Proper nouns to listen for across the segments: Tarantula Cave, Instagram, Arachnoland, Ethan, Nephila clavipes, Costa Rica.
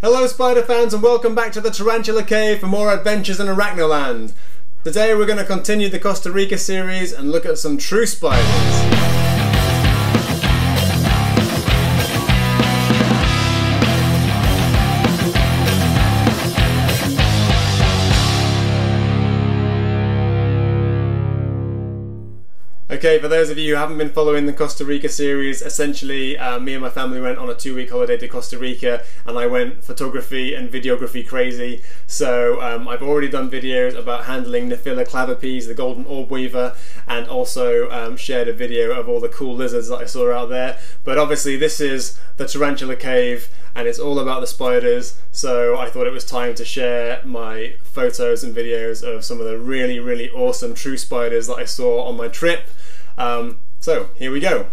Hello spider fans, and welcome back to the Tarantula Cave for more adventures in Arachnoland. Today we're going to continue the Costa Rica series and look at some true spiders. Okay, for those of you who haven't been following the Costa Rica series, essentially me and my family went on a 2-week holiday to Costa Rica and I went photography and videography crazy. So I've already done videos about handling Nephila clavipes, the golden orb weaver, and also shared a video of all the cool lizards that I saw out there. But obviously this is the Tarantula Cave and it's all about the spiders, so I thought it was time to share my photos and videos of some of the really, really awesome true spiders that I saw on my trip. So here we go.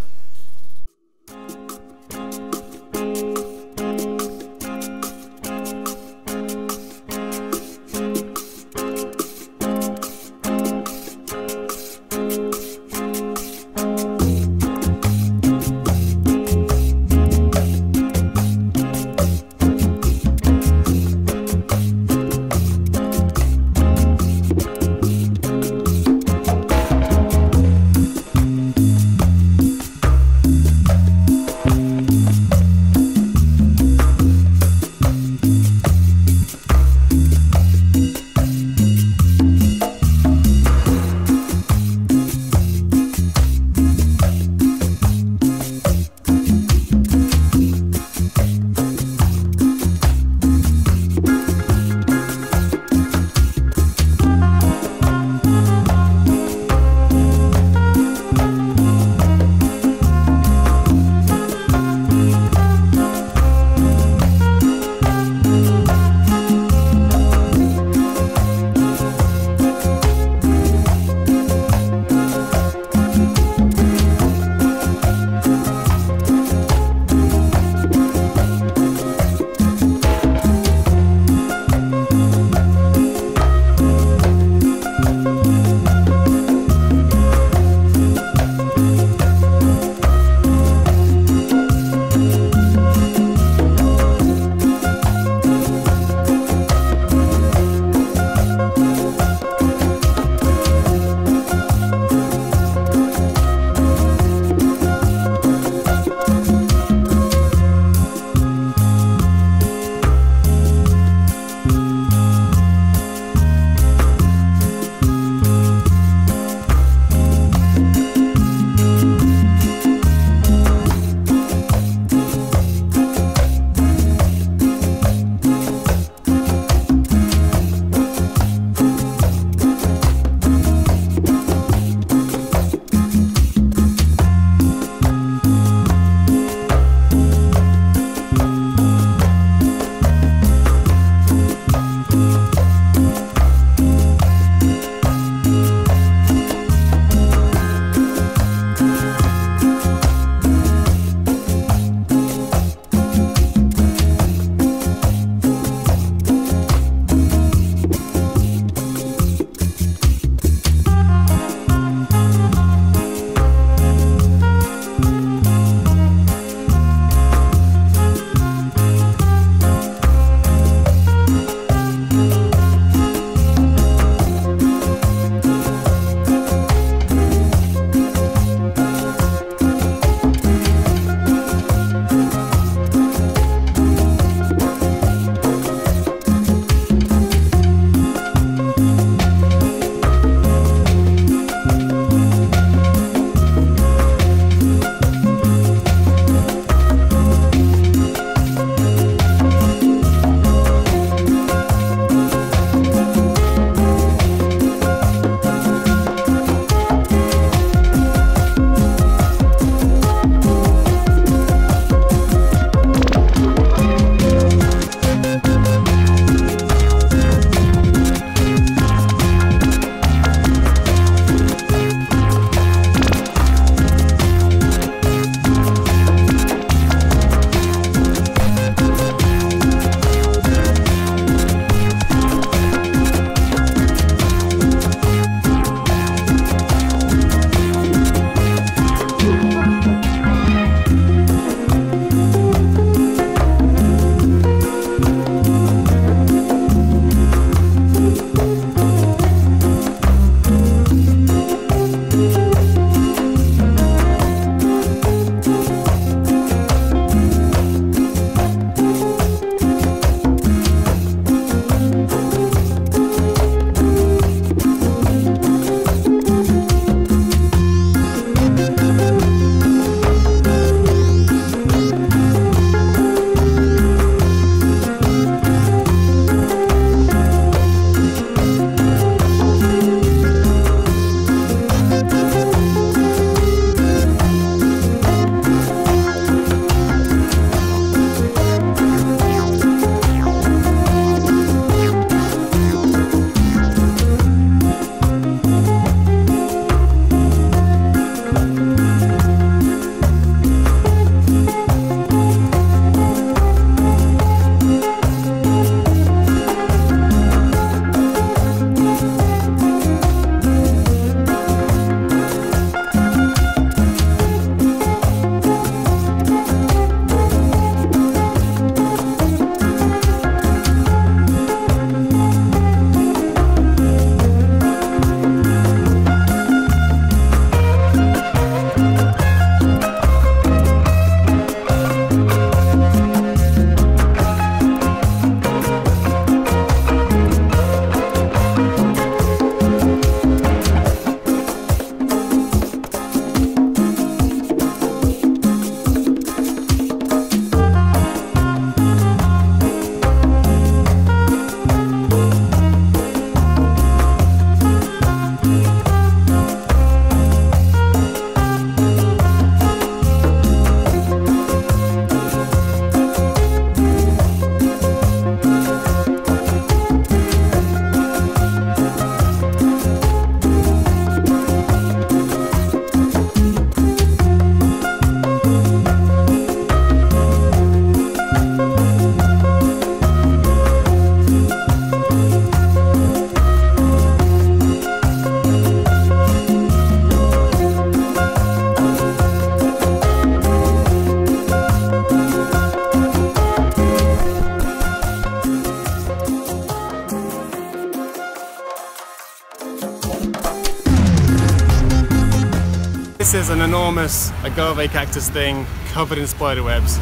This is an enormous agave cactus thing covered in spider webs.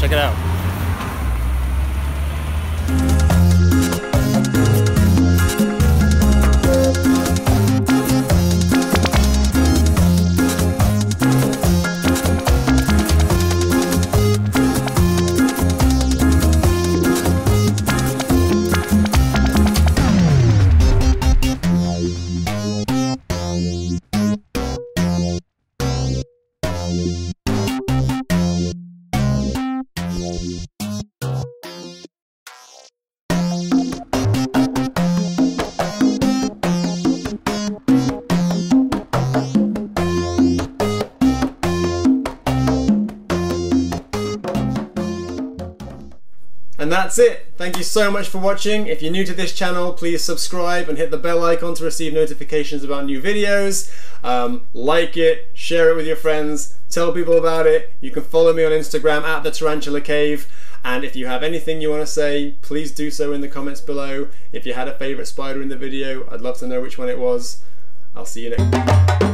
Check it out. And that's it. Thank you so much for watching. If you're new to this channel, please subscribe and hit the bell icon to receive notifications about new videos. Like it, share it with your friends, tell people about it. You can follow me on Instagram at the Tarantula Cave. And if you have anything you want to say, please do so in the comments below. If you had a favorite spider in the video, I'd love to know which one it was. I'll see you next time.